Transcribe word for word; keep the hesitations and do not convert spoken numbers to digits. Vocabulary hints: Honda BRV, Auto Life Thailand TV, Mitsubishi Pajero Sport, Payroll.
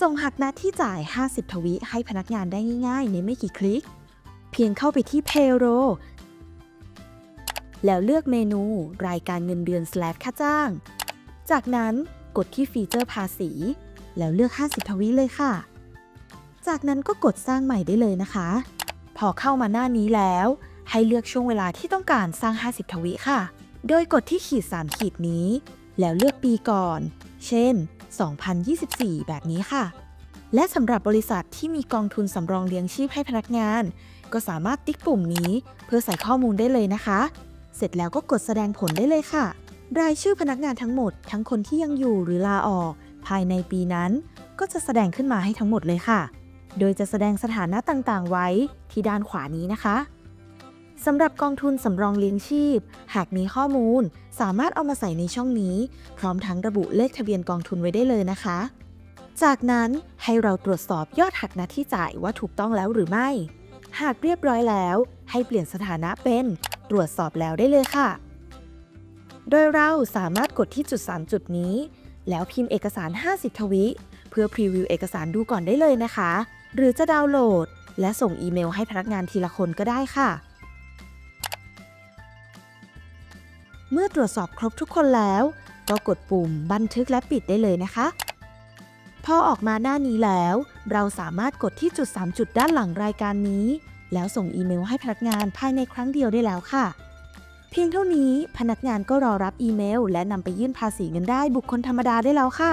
ส่งหักนัดที่จ่ายห้าสิบทวิให้พนักงานได้ง่ายๆในไม่กี่คลิกเพียงเข้าไปที่ Payroll แล้วเลือกเมนูรายการเงินเดือนสแลบค่าจ้างจากนั้นกดที่ฟีเจอร์ภาษีแล้วเลือกห้าสิบทวิเลยค่ะจากนั้นก็กดสร้างใหม่ได้เลยนะคะพอเข้ามาหน้านี้แล้วให้เลือกช่วงเวลาที่ต้องการสร้างห้าสิบทวิค่ะโดยกดที่ขีดสามขีดนี้แล้วเลือกปีก่อนเช่นสองพันยี่สิบสี่แบบนี้ค่ะและสำหรับบริษัทที่มีกองทุนสำรองเลี้ยงชีพให้พนักงานก็สามารถติ๊กปุ่มนี้เพื่อใส่ข้อมูลได้เลยนะคะเสร็จแล้วก็กดแสดงผลได้เลยค่ะรายชื่อพนักงานทั้งหมดทั้งคนที่ยังอยู่หรือลาออกภายในปีนั้นก็จะแสดงขึ้นมาให้ทั้งหมดเลยค่ะโดยจะแสดงสถานะต่างๆไว้ที่ด้านขวานี้นะคะสำหรับกองทุนสำรองเลี้ยงชีพหากมีข้อมูลสามารถเอามาใส่ในช่องนี้พร้อมทั้งระบุเลขทะเบียนกองทุนไว้ได้เลยนะคะจากนั้นให้เราตรวจสอบยอดหักหน้าที่จ่ายว่าถูกต้องแล้วหรือไม่หากเรียบร้อยแล้วให้เปลี่ยนสถานะเป็นตรวจสอบแล้วได้เลยค่ะโดยเราสามารถกดที่จุดสามจุดนี้แล้วพิมพ์เอกสารห้าสิบทวิเพื่อพรีวิวเอกสารดูก่อนได้เลยนะคะหรือจะดาวน์โหลดและส่งอีเมลให้พนักงานทีละคนก็ได้ค่ะเมื่อตรวจสอบครบทุกคนแล้วก็กดปุ่มบันทึกและปิดได้เลยนะคะพอออกมาหน้านี้แล้วเราสามารถกดที่จุดสามจุดด้านหลังรายการนี้แล้วส่งอีเมลให้พนักงานภายในครั้งเดียวได้แล้วค่ะเพียงเท่านี้พนักงานก็รอรับอีเมลและนำไปยื่นภาษีเงินได้บุคคลธรรมดาได้แล้วค่ะ